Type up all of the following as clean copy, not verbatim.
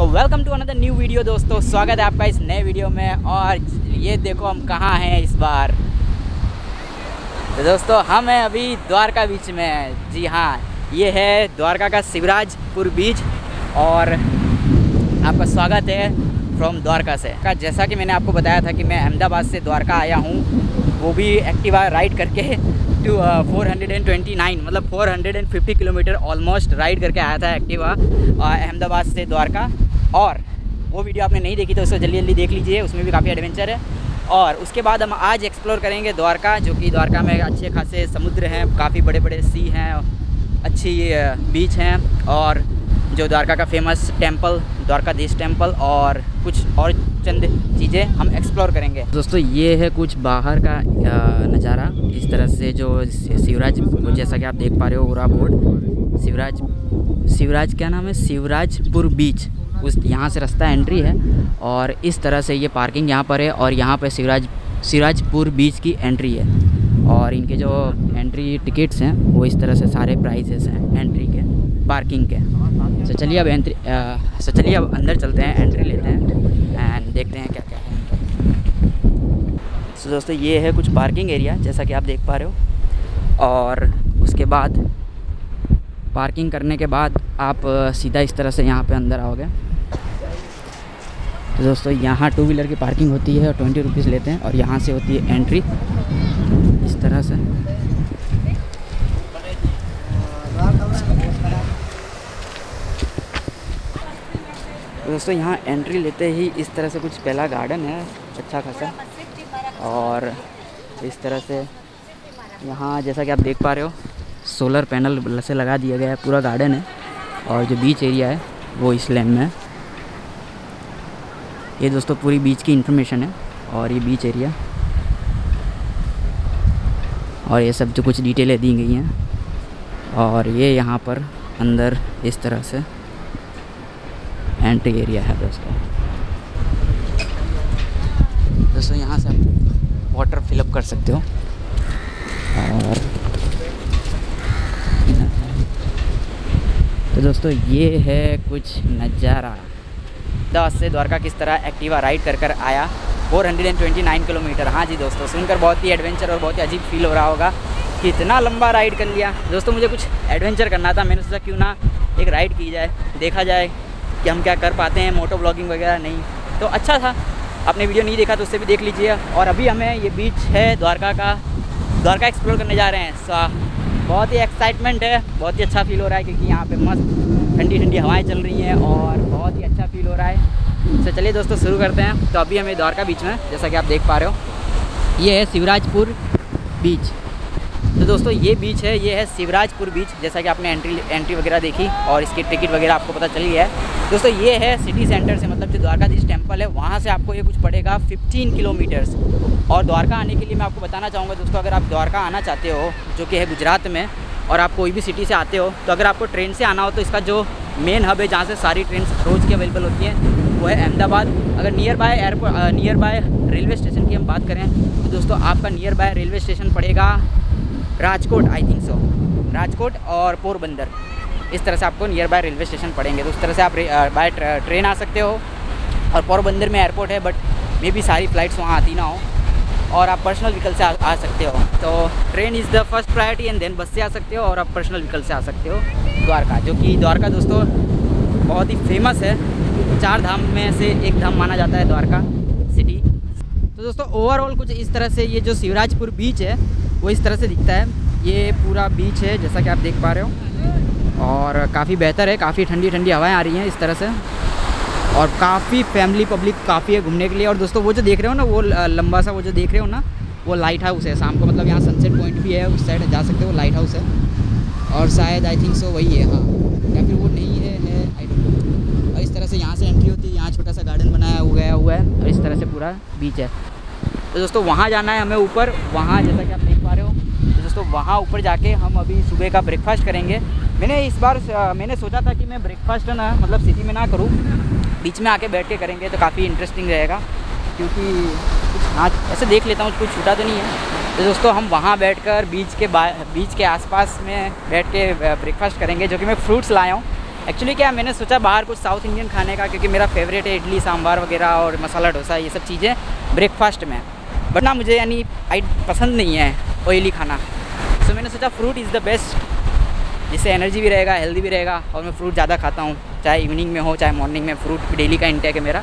So welcome to another new video दोस्तों, स्वागत है आपका इस नए वीडियो में। और ये देखो हम कहाँ हैं इस बार। तो दोस्तों हम हैं अभी द्वारका बीच में। जी हाँ, ये है द्वारका का शिवराजपुर बीच और आपका स्वागत है फ्रॉम द्वारका से। जैसा कि मैंने आपको बताया था कि मैं अहमदाबाद से द्वारका आया हूँ, वो भी एक्टिवा राइड करके टू 429 मतलब 450 किलोमीटर ऑलमोस्ट राइड करके आया था एक्टिवा अहमदाबाद से द्वारका। और वो वीडियो आपने नहीं देखी तो उसको जल्दी जल्दी देख लीजिए, उसमें भी काफ़ी एडवेंचर है। और उसके बाद हम आज एक्सप्लोर करेंगे द्वारका, जो कि द्वारका में अच्छे खासे समुद्र हैं, काफ़ी बड़े बड़े सी हैं, अच्छी बीच हैं, और जो द्वारका का फेमस टेम्पल द्वारकाधीश टेम्पल और कुछ और चंद चीज़ें हम एक्सप्लोर करेंगे। दोस्तों ये है कुछ बाहर का नज़ारा, इस तरह से जो शिवराज, जैसा कि आप देख पा रहे हो पूरा बोर्ड शिवराज क्या नाम है, शिवराजपुर बीच, उस यहाँ से रास्ता एंट्री है। और इस तरह से ये पार्किंग यहाँ पर है और यहाँ पर शिवराजपुर बीच की एंट्री है। और इनके जो एंट्री टिकट्स हैं वो इस तरह से सारे प्राइसेस हैं एंट्री के, पार्किंग के। तो चलिए अब अंदर चलते हैं, एंट्री लेते हैं एंड देखते हैं क्या क्या है। तो दोस्तों ये है कुछ पार्किंग एरिया, जैसा कि आप देख पा रहे हो। और उसके बाद पार्किंग करने के बाद आप सीधा इस तरह से यहाँ पे अंदर आओगे। तो दोस्तों यहाँ टू व्हीलर की पार्किंग होती है और 20 रुपीज़ लेते हैं। और यहाँ से होती है एंट्री इस तरह से। दोस्तों यहाँ एंट्री लेते ही इस तरह से कुछ पहला गार्डन है अच्छा खासा। और इस तरह से यहाँ, जैसा कि आप देख पा रहे हो, सोलर पैनल से लगा दिया गया है, पूरा गार्डन है। और जो बीच एरिया है वो इस लैंड में है। ये दोस्तों पूरी बीच की इंफॉर्मेशन है और ये बीच एरिया और ये सब जो कुछ डिटेलें दी गई हैं। और ये यहाँ पर अंदर इस तरह से एंट्री एरिया है दोस्तों। दोस्तों यहाँ से आप वाटर फिलअप कर सकते हो। और तो दोस्तों ये है कुछ नज़ारा। अहमदाबाद से द्वारका किस तरह एक्टिवा राइड कर कर आया 429 किलोमीटर। हाँ जी दोस्तों, सुनकर बहुत ही एडवेंचर और बहुत ही अजीब फील हो रहा होगा कि इतना लंबा राइड कर लिया। दोस्तों मुझे कुछ एडवेंचर करना था, मैंने सोचा क्यों ना एक राइड की जाए, देखा जाए कि हम क्या कर पाते हैं, मोटो ब्लॉगिंग वगैरह नहीं तो अच्छा था। आपने वीडियो नहीं देखा तो उससे भी देख लीजिए। और अभी हमें ये बीच है द्वारका का, द्वारका एक्सप्लोर करने जा रहे हैं। बहुत ही एक्साइटमेंट है, बहुत ही अच्छा फील हो रहा है क्योंकि यहाँ पर मस्त ठंडी ठंडी हवाएँ चल रही हैं और बहुत ही अच्छा फील हो रहा है। तो चलिए दोस्तों शुरू करते हैं। तो अभी हमें द्वारका बीच में, जैसा कि आप देख पा रहे हो, ये है शिवराजपुर बीच। तो दोस्तों ये बीच है, ये है शिवराजपुर बीच, जैसा कि आपने एंट्री वगैरह देखी और इसकी टिकट वगैरह आपको पता चली है। दोस्तों ये है सिटी सेंटर से, मतलब जो द्वारकाधीश टेम्पल है वहाँ से आपको ये कुछ पड़ेगा 15 किलोमीटर्स। और द्वारका आने के लिए मैं आपको बताना चाहूँगा दोस्तों, अगर आप द्वारका आना चाहते हो जो कि है गुजरात में, और आप कोई भी सिटी से आते हो तो अगर आपको ट्रेन से आना हो तो इसका जो मेन हब है जहाँ से सारी ट्रेन रोज़ की अवेलेबल होती है वो है अहमदाबाद। अगर नियर बाय रेलवे स्टेशन की हम बात करें तो दोस्तों आपका नियर बाय रेलवे स्टेशन पड़ेगा Rajkot, I think so, Rajkot और पोरबंदर। इस तरह से आपको नियर बाय रेलवे स्टेशन पड़ेंगे। तो उस तरह से आप बाय ट्रेन आ सकते हो। और पोरबंदर में एयरपोर्ट है, बट मे बी सारी फ्लाइट्स वहाँ आती ना हो और आप पर्सनल व्हीकल से आ सकते हो। तो train is the first priority and then bus से आ सकते हो और आप पर्सनल व्हीकल से आ सकते हो द्वारका, जो कि द्वारका दोस्तों बहुत ही फेमस है, 4 धाम में से एक धाम माना जाता है द्वारका सिटी। तो दोस्तों ओवरऑल कुछ इस तरह से ये जो शिवराजपुर बीच है वो इस तरह से दिखता है। ये पूरा बीच है जैसा कि आप देख पा रहे हो और काफ़ी बेहतर है, काफ़ी ठंडी ठंडी हवाएं आ रही हैं इस तरह से। और काफ़ी फैमिली पब्लिक काफ़ी है घूमने के लिए। और दोस्तों वो जो देख रहे हो ना, वो लंबा सा वो जो देख रहे हो ना, वो लाइट हाउस है शाम को, मतलब यहाँ सनसेट पॉइंट भी है, उस साइड जा सकते हो, लाइट हाउस है। और शायद आई थिंक सो वही है, हाँ, या फिर वो नहीं है, आई डोंट नो। इस तरह से यहाँ से एंट्री होती है, यहाँ छोटा सा गार्डन बनाया हुआ है और इस तरह से पूरा बीच है। तो दोस्तों वहाँ जाना है हमें ऊपर, वहाँ जैसा कि आप देख पा रहे हो। तो दोस्तों वहाँ ऊपर जाके हम अभी सुबह का ब्रेकफास्ट करेंगे। मैंने इस बार मैंने सोचा था कि मैं ब्रेकफास्ट ना, मतलब सिटी में ना करूँ, बीच में आके बैठ के करेंगे तो काफ़ी इंटरेस्टिंग रहेगा, क्योंकि कुछ आज ऐसे देख लेता हूँ कुछ छूटा तो नहीं है। तो दोस्तों हम वहाँ बैठ कर बीच के आस पास में बैठ के ब्रेकफास्ट करेंगे, जो कि मैं फ्रूट्स लाया हूँ। एक्चुअली क्या मैंने सोचा बाहर कुछ साउथ इंडियन खाने का, क्योंकि मेरा फेवरेट है इडली सांभर वगैरह और मसाला डोसा ये सब चीज़ें ब्रेकफास्ट में। बट ना मुझे यानी पसंद नहीं है ऑयली खाना। सो मैंने सोचा फ्रूट इज़ द बेस्ट, जिससे एनर्जी भी रहेगा, हेल्दी भी रहेगा। और मैं फ्रूट ज़्यादा खाता हूँ, चाहे इवनिंग में हो चाहे मॉर्निंग में, फ्रूट डेली का इंटेक है मेरा।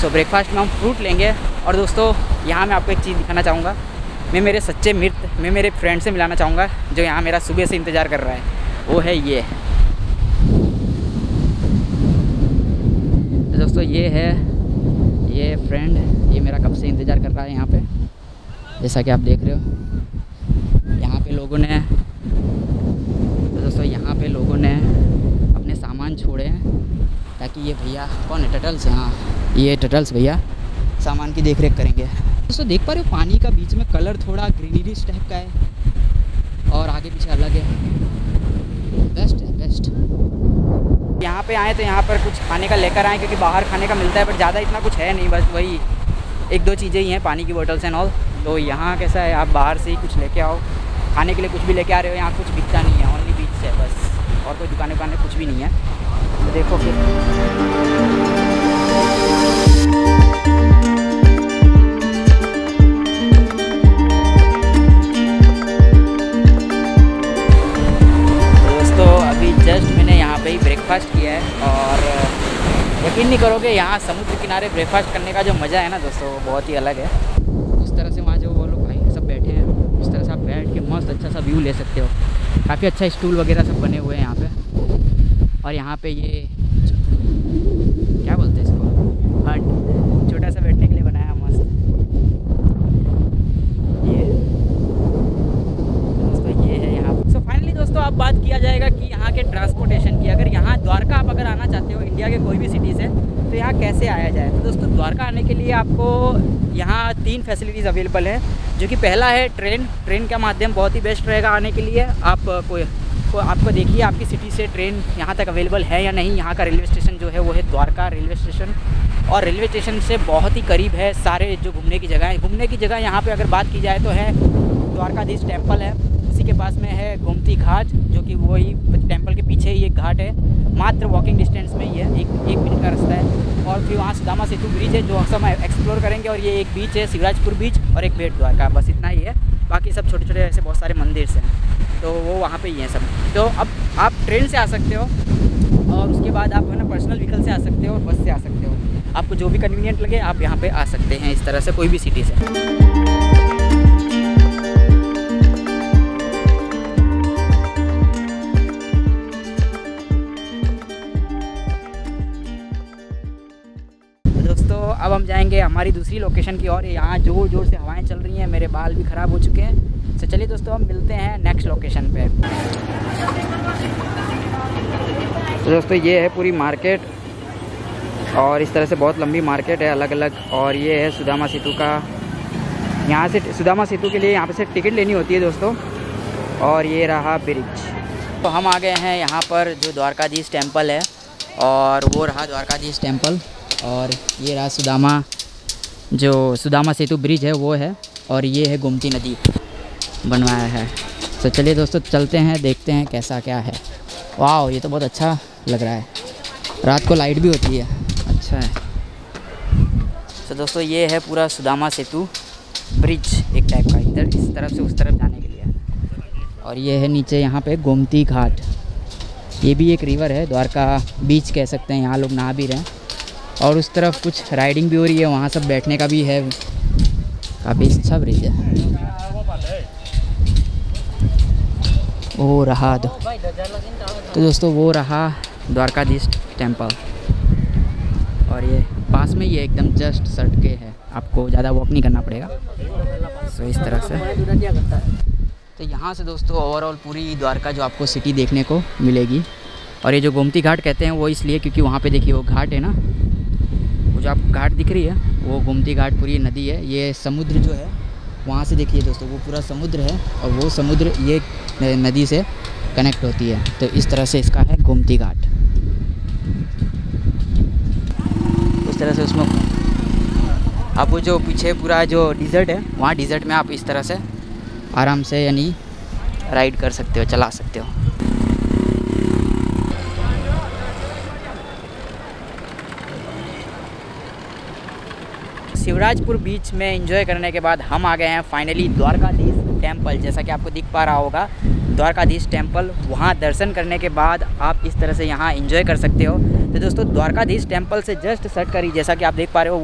सो ब्रेकफास्ट में हम फ्रूट लेंगे। और दोस्तों यहाँ मैं आपको एक चीज़ दिखाना चाहूँगा, मैं मेरे सच्चे मित्र, मैं मेरे फ्रेंड से मिलाना चाहूँगा जो यहाँ मेरा सुबह से इंतज़ार कर रहा है, वो है ये। तो दोस्तों ये है, ये फ्रेंड, ये मेरा कब से इंतज़ार कर रहा है यहाँ पे। जैसा कि आप देख रहे हो यहाँ पे लोगों ने, तो दोस्तों यहाँ पे लोगों ने अपने सामान छोड़े हैं ताकि ये भैया, कौन है, टर्टल्स, हाँ ये टर्टल्स भैया सामान की देखरेख करेंगे। दोस्तों देख पा रहे हो पानी का बीच में कलर थोड़ा ग्रीनरिश टाइप का है और आगे पीछे अलग है, बेस्ट है बेस्ट। यहाँ पे आए तो यहाँ पर कुछ खाने का लेकर आए, क्योंकि बाहर खाने का मिलता है पर ज़्यादा इतना कुछ है नहीं, बस वही एक दो चीज़ें ही हैं, पानी की बोटल्स एंड ऑल। तो यहाँ कैसा है, आप बाहर से ही कुछ लेके आओ, खाने के लिए कुछ भी लेके आ रहे हो। यहाँ कुछ बिकता नहीं है, ओनली बीच है बस, और कोई दुकान वुकान कुछ भी नहीं है। तो देखो फिर जस्ट मैंने यहाँ पे ही ब्रेकफास्ट किया है और यकीन नहीं करोगे यहाँ समुद्र किनारे ब्रेकफास्ट करने का जो मज़ा है ना दोस्तों, वो बहुत ही अलग है। उस तरह से वहाँ जो वो लोग भाई सब बैठे हैं, उस तरह से आप बैठ के मस्त अच्छा सा व्यू ले सकते हो। काफ़ी अच्छा स्टूल वगैरह सब बने हुए हैं यहाँ पे। और यहाँ पे ये क्या बोलते हैं इसको, हट, छोटा सा बैठने के लिए बनाया मस्त। ये दोस्तों ये है यहाँ। सो फाइनली दोस्तों अब बात किया जाएगा कि यहाँ के ट्रांसपोर्टेशन की। अगर यहाँ द्वारका आप अगर आना चाहते हो इंडिया के कोई भी सिटी से, तो यहाँ कैसे आया जाए। तो दोस्तों द्वारका आने के लिए आपको यहाँ 3 फैसिलिटीज़ अवेलेबल है, जो कि पहला है ट्रेन। ट्रेन का माध्यम बहुत ही बेस्ट रहेगा आने के लिए। आप आपको देखिए आपकी सिटी से ट्रेन यहाँ तक अवेलेबल है या नहीं। यहाँ का रेलवे स्टेशन जो है वो है द्वारका रेलवे स्टेशन, और रेलवे स्टेशन से बहुत ही करीब है सारे जो घूमने की जगह है। घूमने की जगह यहाँ पर अगर बात की जाए तो है द्वारकाधीश टेम्पल है, के पास में है गोमती घाट, जो कि वही टेंपल के पीछे ही एक घाट है, मात्र वॉकिंग डिस्टेंस में ही है, एक मिनट का रास्ता है। और फिर वहाँ सुदामा सेतु ब्रिज है जो हम एक्सप्लोर करेंगे। और ये एक बीच है शिवराजपुर बीच और एक बेट द्वारका, बस इतना ही है। बाकी सब छोटे छोटे ऐसे बहुत सारे मंदिर हैं, तो वो वहाँ पे ही हैं सब। तो अब आप ट्रेन से आ सकते हो, और उसके बाद आप है ना पर्सनल व्हीकल से आ सकते हो और बस से आ सकते हो। आपको जो भी कन्वीनियंट लगे आप यहाँ पर आ सकते हैं, इस तरह से कोई भी सिटी से। अब हम जाएंगे हमारी दूसरी लोकेशन की ओर। यहाँ जोर जोर से हवाएं चल रही हैं, मेरे बाल भी ख़राब हो चुके हैं। तो चलिए दोस्तों हम मिलते हैं नेक्स्ट लोकेशन पे। तो दोस्तों ये है पूरी मार्केट, और इस तरह से बहुत लंबी मार्केट है अलग अलग। और ये है सुदामा सेतु का, यहाँ से सुदामा सेतु के लिए यहाँ पे से टिकट लेनी होती है दोस्तों। और ये रहा ब्रिज। तो हम आ गए हैं यहाँ पर जो द्वारकाधीश टेम्पल है, और वो रहा द्वारकाधीश टेम्पल, और ये रहा सुदामा, जो सुदामा सेतु ब्रिज है वो है, और ये है गोमती नदी बनवाया है। तो चलिए दोस्तों चलते हैं, देखते हैं कैसा क्या है। वाह ये तो बहुत अच्छा लग रहा है, रात को लाइट भी होती है, अच्छा है। तो दोस्तों ये है पूरा सुदामा सेतु ब्रिज एक टाइप का, इधर इस तरफ से उस तरफ जाने के लिए। और ये है नीचे यहाँ पे गोमती घाट, ये भी एक रिवर है, द्वारका बीच कह सकते हैं, यहाँ लोग नहा भी रहे हैं। और उस तरफ कुछ राइडिंग भी हो रही है, वहाँ सब बैठने का भी है। काफ़ी अच्छा ब्रिज है। वो रहा तो दोस्तों वो रहा द्वारकाधीश टेम्पल, और ये पास में ये एकदम जस्ट सटके है, आपको ज़्यादा वॉक नहीं करना पड़ेगा। सो इस तरह से तो यहाँ से दोस्तों ओवरऑल पूरी द्वारका जो आपको सिटी देखने को मिलेगी। और ये जो गोमती घाट कहते हैं वो इसलिए क्योंकि वहाँ पे देखिए वो घाट है ना, जो आप घाट दिख रही है वो गोमती घाट पूरी नदी है। ये समुद्र जो है वहाँ से देखिए दोस्तों, वो पूरा समुद्र है, और वो समुद्र ये नदी से कनेक्ट होती है। तो इस तरह से इसका है गोमती घाट, इस तरह से। उसमें आपको जो पीछे पूरा जो डिज़र्ट है, वहाँ डिज़र्ट में आप इस तरह से आराम से यानी राइड कर सकते हो, चला सकते हो। शिवराजपुर बीच में एंजॉय करने के बाद हम आ गए हैं फाइनली द्वारकाधीश टेम्पल। जैसा कि आपको दिख पा रहा होगा द्वारकाधीश टेम्पल, वहाँ दर्शन करने के बाद आप इस तरह से यहाँ एंजॉय कर सकते हो। तो दोस्तों द्वारकाधीश टेम्पल से जस्ट सर्च करिए, जैसा कि आप देख पा रहे हो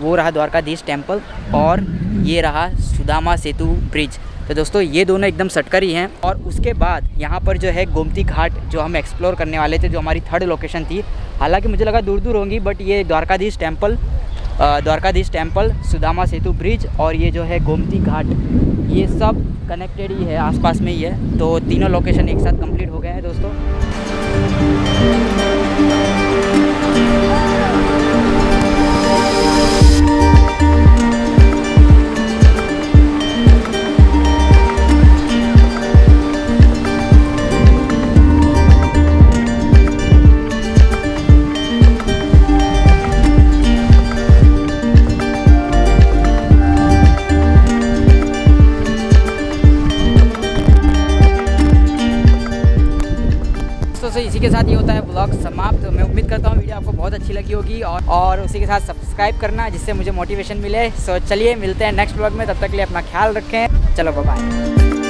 वो रहा द्वारकाधीश टेम्पल और ये रहा सुदामा सेतु ब्रिज। तो दोस्तों ये दोनों एकदम सटकर ही हैं। और उसके बाद यहाँ पर जो है गोमती घाट जो हम एक्सप्लोर करने वाले थे, जो हमारी थर्ड लोकेशन थी। हालांकि मुझे लगा दूर दूर होंगी, बट ये द्वारकाधीश टेम्पल, सुदामा सेतु ब्रिज और ये जो है गोमती घाट, ये सब कनेक्टेड ही है, आसपास में ही है। तो तीनों लोकेशन एक साथ कंप्लीट हो गए हैं दोस्तों। तो इसी के साथ ये होता है ब्लॉग समाप्त। मैं उम्मीद करता हूँ वीडियो आपको बहुत अच्छी लगी होगी और उसी के साथ सब्सक्राइब करना जिससे मुझे मोटिवेशन मिले। सो चलिए मिलते हैं नेक्स्ट ब्लॉग में, तब तक के लिए अपना ख्याल रखें। चलो बाय।